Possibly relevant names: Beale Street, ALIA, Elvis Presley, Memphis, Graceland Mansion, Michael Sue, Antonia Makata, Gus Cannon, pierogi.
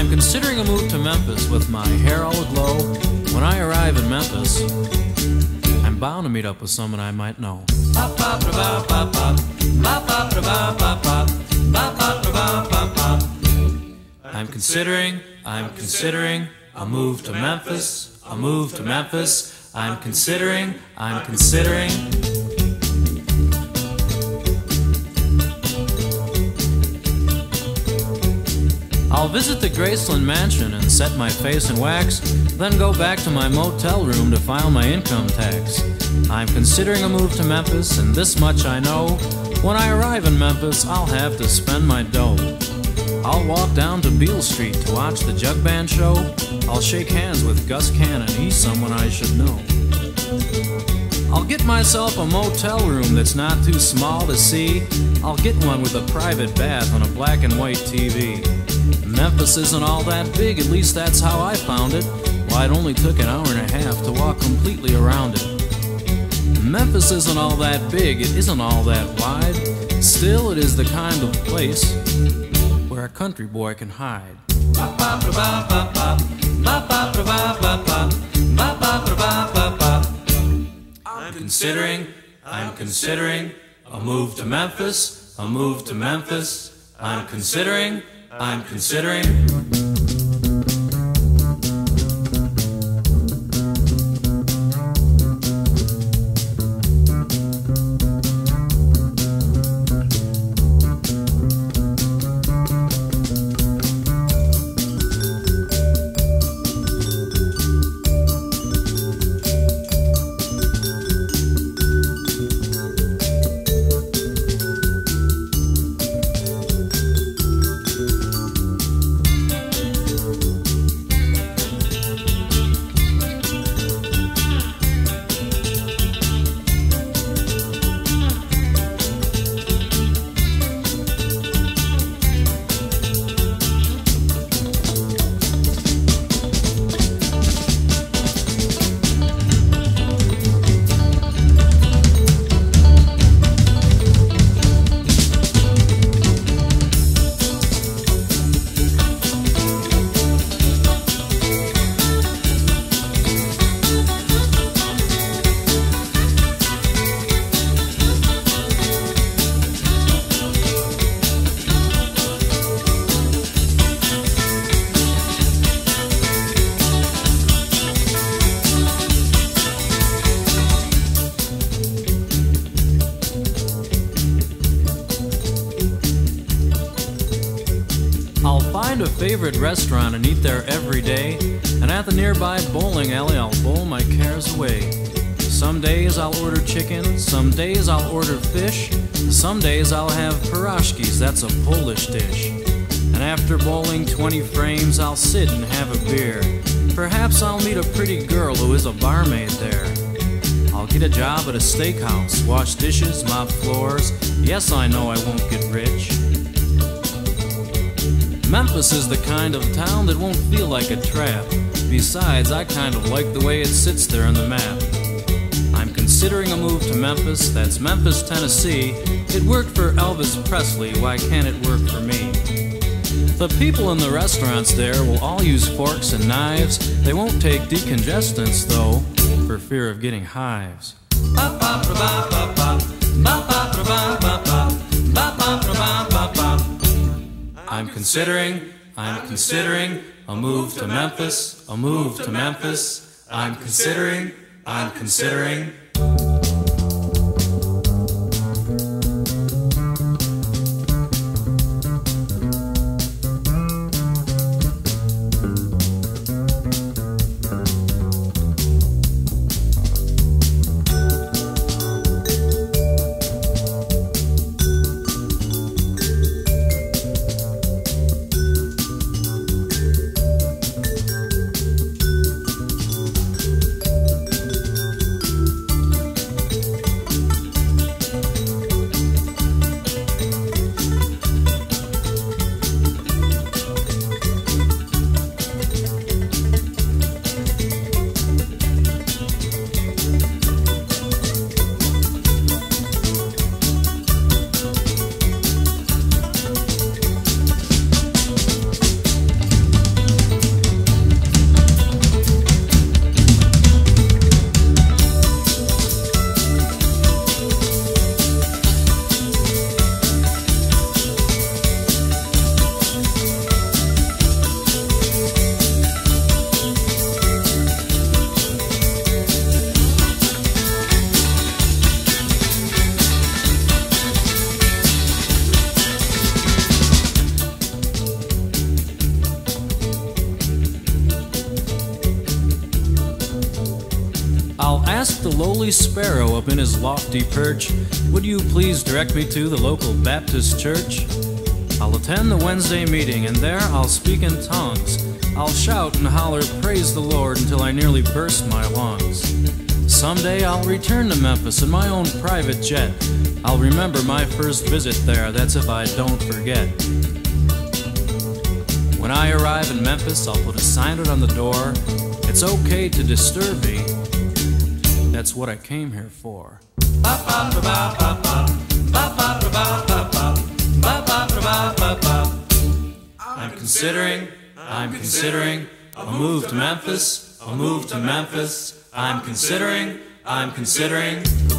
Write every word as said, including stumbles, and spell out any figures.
I'm considering a move to Memphis with my hair all aglow. When I arrive in Memphis, I'm bound to meet up with someone I might know. I'm considering, I'm considering a move to Memphis, a move to Memphis. I'm considering, I'm considering. I'll visit the Graceland Mansion and set my face in wax, then go back to my motel room to file my income tax. I'm considering a move to Memphis, and this much I know. When I arrive in Memphis, I'll have to spend my dough. I'll walk down to Beale Street to watch the jug band show. I'll shake hands with Gus Cannon, he's someone I should know. I'll get myself a motel room that's not too small to see. I'll get one with a private bath on a black and white T V. Memphis isn't all that big, at least that's how I found it. Why, it only took an hour and a half to walk completely around it. Memphis isn't all that big, it isn't all that wide. Still, it is the kind of place where a country boy can hide. I'm considering, I'm considering a move to Memphis, a move to Memphis. I'm considering, I'm considering. I'll find a favorite restaurant and eat there every day, and at the nearby bowling alley I'll bowl my cares away. Some days I'll order chicken, some days I'll order fish, some days I'll have pierogies, that's a Polish dish. And after bowling twenty frames I'll sit and have a beer. Perhaps I'll meet a pretty girl who is a barmaid there. I'll get a job at a steakhouse, wash dishes, mop floors. Yes, I know I won't get rich. Memphis is the kind of town that won't feel like a trap. Besides, I kind of like the way it sits there on the map. I'm considering a move to Memphis, that's Memphis, Tennessee. It worked for Elvis Presley, why can't it work for me? The people in the restaurants there will all use forks and knives. They won't take decongestants, though, for fear of getting hives. I'm considering, I'm considering a move to Memphis, a move to Memphis. I'm considering, I'm considering. asked the lowly sparrow up in his lofty perch, "Would you please direct me to the local Baptist church? I'll attend the Wednesday meeting, and there I'll speak in tongues. I'll shout and holler, praise the Lord, until I nearly burst my lungs. Someday I'll return to Memphis in my own private jet. I'll remember my first visit there, that's if I don't forget. When I arrive in Memphis, I'll put a sign out on the door. It's okay to disturb me. That's what I came here for." I'm considering, I'm considering a move to Memphis, a move to Memphis. I'm considering, I'm considering.